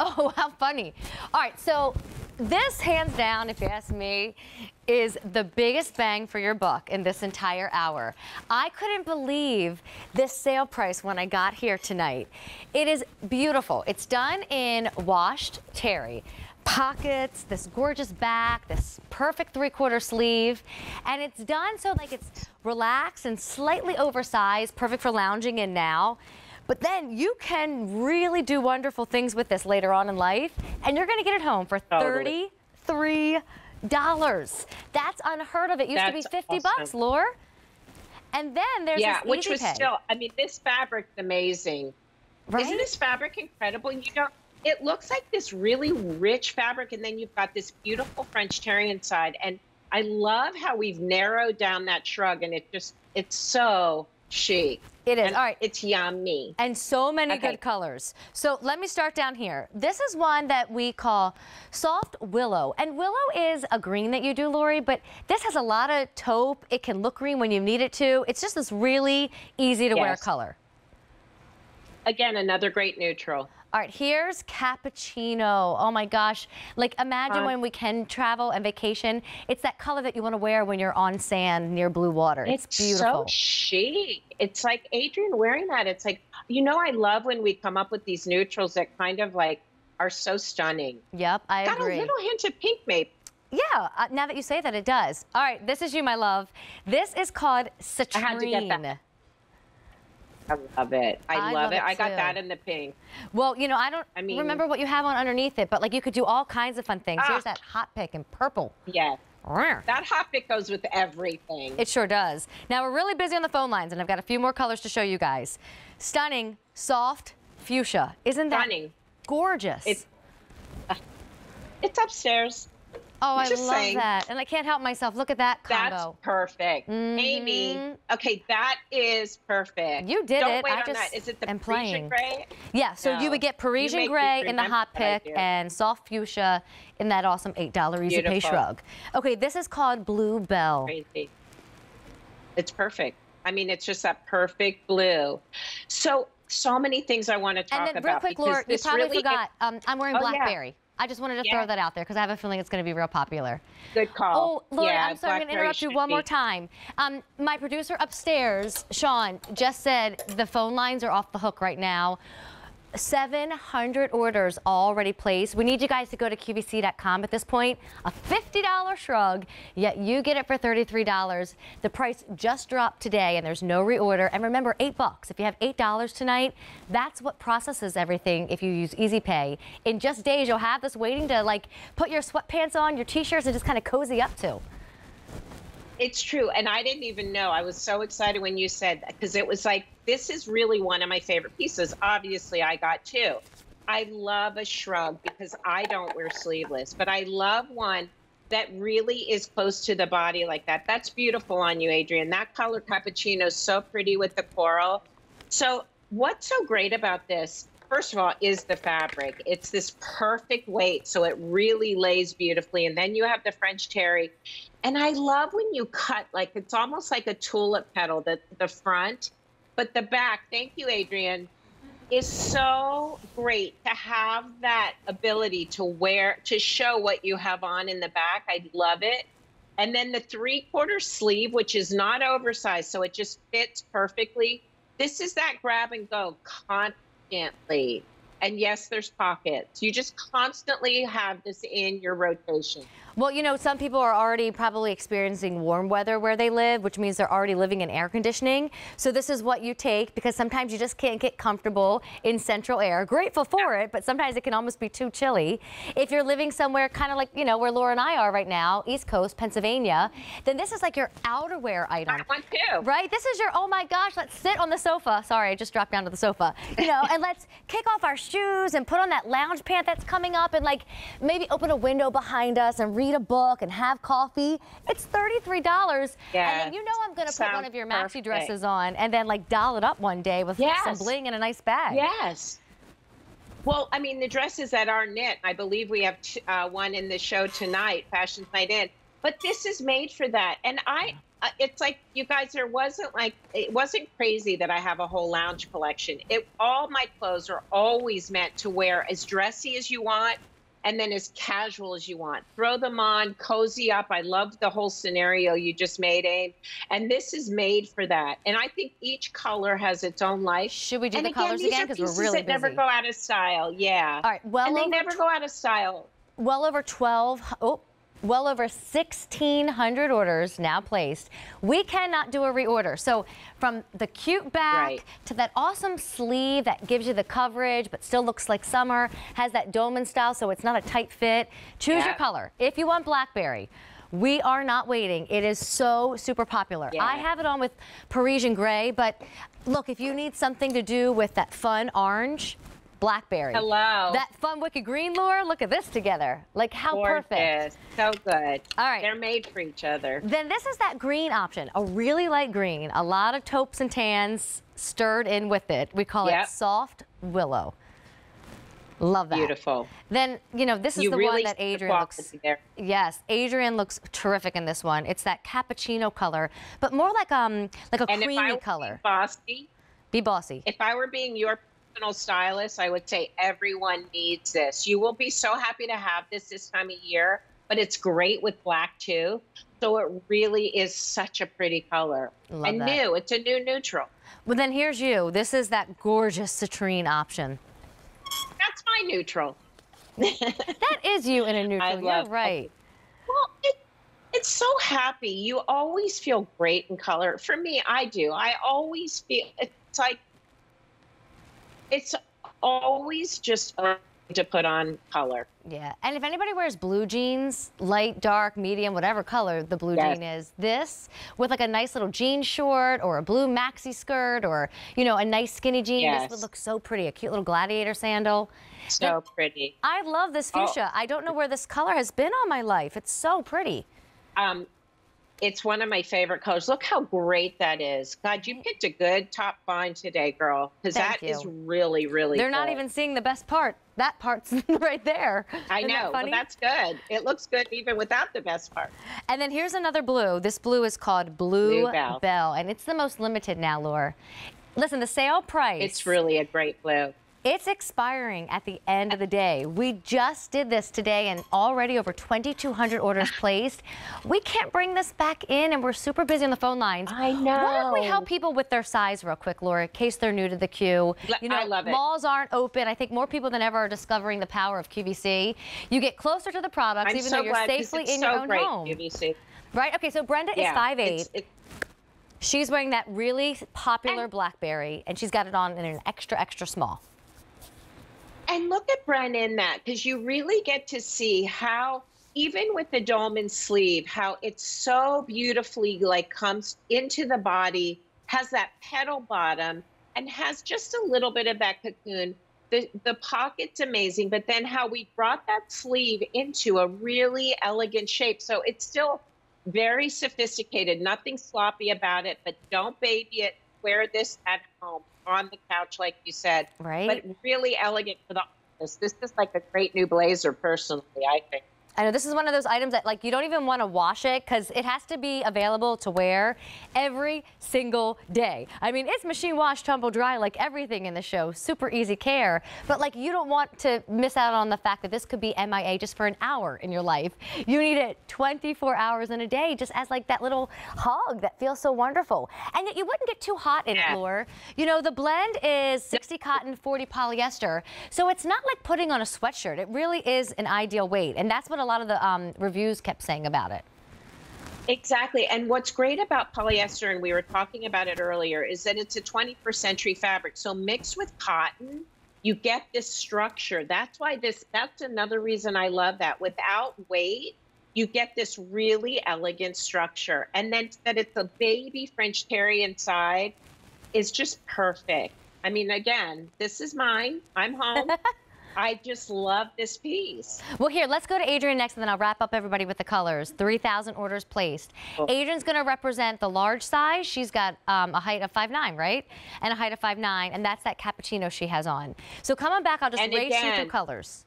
Oh, how funny. All right, so this, hands down, if you ask me, is the biggest bang for your buck in this entire hour. I couldn't believe this sale price when I got here tonight. It is beautiful. It's done in washed terry. Pockets, this gorgeous back, this perfect three-quarter sleeve, and it's done so like it's relaxed and slightly oversized, perfect for lounging in now. But then you can really do wonderful things with this later on in life, and you're going to get it home for $33. That's unheard of. It used to be 50 bucks, Lore. And then there's this which was still, I mean, this fabric's amazing. Right? Isn't this fabric incredible? You know, it looks like this really rich fabric, and then you've got this beautiful French terry inside. And I love how we've narrowed down that shrug, and it just, it's so chic. It is. And all right. It's yummy. And so many good colors. So let me start down here. This is one that we call soft willow. And willow is a green that you do, Lori, but this has a lot of taupe. It can look green when you need it to. It's just this really easy to wear color. Again, another great neutral. All right, here's cappuccino. Oh my gosh. Like, imagine when we can travel and vacation. It's that color that you want to wear when you're on sand near blue water. It's beautiful. It's so chic. It's like Adrian wearing that. It's like, you know, I love when we come up with these neutrals that kind of like are so stunning. Yep, I agree. Got a little hint of pink, maybe. Yeah, now that you say that, it does. All right, this is you, my love. This is called citrine. I had to get that. I love it. I love it. I got that in the pink. Well, you know, I mean, remember what you have on underneath it, but like you could do all kinds of fun things. Here's that hot pick in purple. Yes. That hot pick goes with everything. It sure does. Now we're really busy on the phone lines, and I've got a few more colors to show you guys. Stunning, soft fuchsia. Isn't that gorgeous? It's upstairs. Oh, I love that. And I can't help myself. Look at that combo. That's perfect. Mm-hmm. Amy, okay, that is perfect. You did it. Don't wait on that. Is it the Parisian gray? Yeah, so you would get Parisian gray in the hot pick and soft fuchsia in that awesome $8 easy pay shrug. Okay, this is called Bluebell. Crazy. It's perfect. I mean, it's just that perfect blue. So many things I want to talk about. And then real quick, Laura, you probably forgot. I'm wearing blackberry. I just wanted to throw that out there because I have a feeling it's going to be real popular. Good call. Oh, Lori, I'm sorry, I'm going to interrupt you one more time. My producer upstairs, Sean, just said the phone lines are off the hook right now. 700 orders already placed. We need you guys to go to QVC.com at this point. A $50 shrug, yet you get it for $33. The price just dropped today, and there's no reorder. And remember, $8. If you have $8 tonight, that's what processes everything if you use Easy Pay. In just days, you'll have this waiting to, like, put your sweatpants on, your T-shirts, and just kind of cozy up to. It's true, and I didn't even know. I was so excited when you said that, because it was like, this is really one of my favorite pieces. Obviously, I got two. I love a shrug because I don't wear sleeveless, but I love one that really is close to the body like that. That's beautiful on you, Adrian. That color cappuccino is so pretty with the coral. So what's so great about this, first of all, is the fabric. It's this perfect weight, so it really lays beautifully. And then you have the French terry. And I love when you cut, like, it's almost like a tulip petal, the front, but the back, thank you, Adrian, is so great to have that ability to wear, to show what you have on in the back. I love it. And then the three-quarter sleeve, which is not oversized, so it just fits perfectly. This is that grab and go constantly. And yes, there's pockets. You just constantly have this in your rotation. Well, you know, some people are already probably experiencing warm weather where they live, which means they're already living in air conditioning. So this is what you take because sometimes you just can't get comfortable in central air. Grateful for it, but sometimes it can almost be too chilly. If you're living somewhere kind of like, you know, where Laura and I are right now, East Coast, Pennsylvania, then this is like your outerwear item. I want to. Right? This is your, oh my gosh, let's sit on the sofa. Sorry, I just dropped down to the sofa. You know, and let's kick off our shoes and put on that lounge pant that's coming up and like maybe open a window behind us and read a book and have coffee. It's $33. And then you know I'm going to put one of your maxi dresses on and then like doll it up one day with some bling and a nice bag. Yes. Well, I mean, the dresses that are knit, I believe we have one in the show tonight, Fashion's Night In. But this is made for that. And I It's like, you guys, it wasn't crazy that I have a whole lounge collection. All my clothes are always meant to wear as dressy as you want and then as casual as you want. Throw them on, cozy up. I love the whole scenario you just made, Abe. And this is made for that. And I think each color has its own life. Should we do the colors again? Because we're really busy. Never go out of style, yeah. All right, well, and they never go out of style. Well over 1,600 orders now placed. We cannot do a reorder. So from the cute back to that awesome sleeve that gives you the coverage but still looks like summer, has that Dolman style so it's not a tight fit. Choose your color. If you want blackberry, we are not waiting. It is so super popular. Yeah. I have it on with Parisian gray, but look, if you need something to do with that fun orange, blackberry. Hello. That fun wicked green lure. Look at this together. Like how perfect. So good. All right. They're made for each other. Then this is that green option. A really light green. A lot of taupes and tans stirred in with it. We call it soft willow. Love that. Beautiful. Then, you know, this is the one that Adrian looks. Yes, Adrian looks terrific in this one. It's that cappuccino color, but more like a creamy color. Be bossy. If I were being your stylist, I would say everyone needs this. You will be so happy to have this time of year, but it's great with black too. So it really is such a pretty color. Love and that. New. It's a new neutral. Well, then here's you. This is that gorgeous citrine option. That's my neutral. That is you in a neutral. You're right. Well, it's so happy. You always feel great in color. For me, I do. I always feel it's like. It's always just to put on color. Yeah, and if anybody wears blue jeans, light, dark, medium, whatever color the blue jean is, this with like a nice little jean short or a blue maxi skirt or, you know, a nice skinny jean, this would look so pretty. A cute little gladiator sandal. So pretty. I love this fuchsia. I don't know where this color has been all my life. It's so pretty. It's one of my favorite colors. Look how great that is. God, you picked a good top find today, girl. Because that is really, really They're cool. Not even seeing the best part. That part's right there. I Isn't know, but that's good. It looks good even without the best part. And then here's another blue. This blue is called Blue Bell. And it's the most limited now, Laura. Listen, the sale price. It's really a great blue. It's expiring at the end of the day. We just did this today and already over 2,200 orders placed. We can't bring this back in and we're super busy on the phone lines. I know. Why don't we help people with their size real quick, Laura, in case they're new to the queue. You know, I love it. Malls aren't open. I think more people than ever are discovering the power of QVC. You get closer to the products even though you're safely in your own home. QVC. Right? Okay, so Brenda is 5'8". She's wearing that really popular blackberry and she's got it on in an extra, extra small. And look at Brenda in that, because you really get to see how, even with the Dolman sleeve, how it's so beautifully like comes into the body, has that petal bottom, and has just a little bit of that cocoon. The pocket's amazing, but then how we brought that sleeve into a really elegant shape. So it's still very sophisticated, nothing sloppy about it, but don't baby it. Wear this at home, on the couch, like you said. Right. But really elegant for the office. This is like a great new blazer, personally, I think. I know this is one of those items that, like, you don't even want to wash it because it has to be available to wear every single day. I mean, it's machine wash, tumble dry, like everything in the show. Super easy care. But, like, you don't want to miss out on the fact that this could be MIA just for an hour in your life. You need it 24 hours in a day just as, like, that little hug that feels so wonderful. And yet you wouldn't get too hot in it, Lore. You know, the blend is 60 cotton, 40 polyester. So it's not like putting on a sweatshirt. It really is an ideal weight. And that's what a lot of the reviews kept saying about it. Exactly. And what's great about polyester, and we were talking about it earlier, is that it's a 21st century fabric. So mixed with cotton, you get this structure. That's why that's another reason I love that. Without weight, you get this really elegant structure. And then that it's a baby French terry inside is just perfect. I mean, again, this is mine. I'm home. I just love this piece. Well, here, let's go to Adrian next, and then I'll wrap up everybody with the colors. 3,000 orders placed. Adrian's going to represent the large size. She's got a height of 5'9", right? And a height of 5'9", and that's that cappuccino she has on. So come on back. I'll just race you through colors.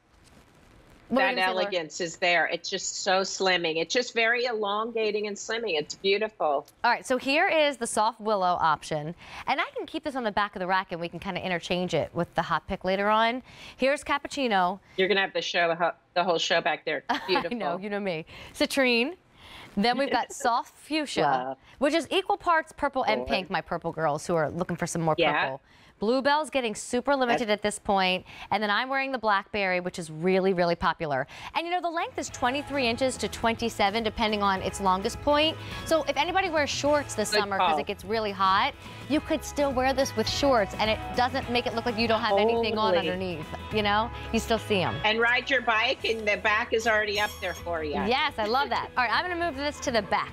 that elegance is there. It's just so slimming. It's just very elongating and slimming. It's beautiful. All right, so here is the soft willow option. And I can keep this on the back of the rack and we can kind of interchange it with the hot pick later on. Here's cappuccino. You're going to have the show, the whole show back there. Beautiful. I know, you know me. Citrine. Then we've got soft fuchsia, wow, which is equal parts purple and pink, my purple girls who are looking for some more purple. Bluebell's getting super limited at this point. And then I'm wearing the blackberry, which is really, really popular. And you know, the length is 23 inches to 27, depending on its longest point. So if anybody wears shorts this summer because it gets really hot, you could still wear this with shorts and it doesn't make it look like you don't have anything on underneath, you know? You still see them. And ride your bike and the back is already up there for you. Yes, I love that. All right, I'm gonna move this to the back.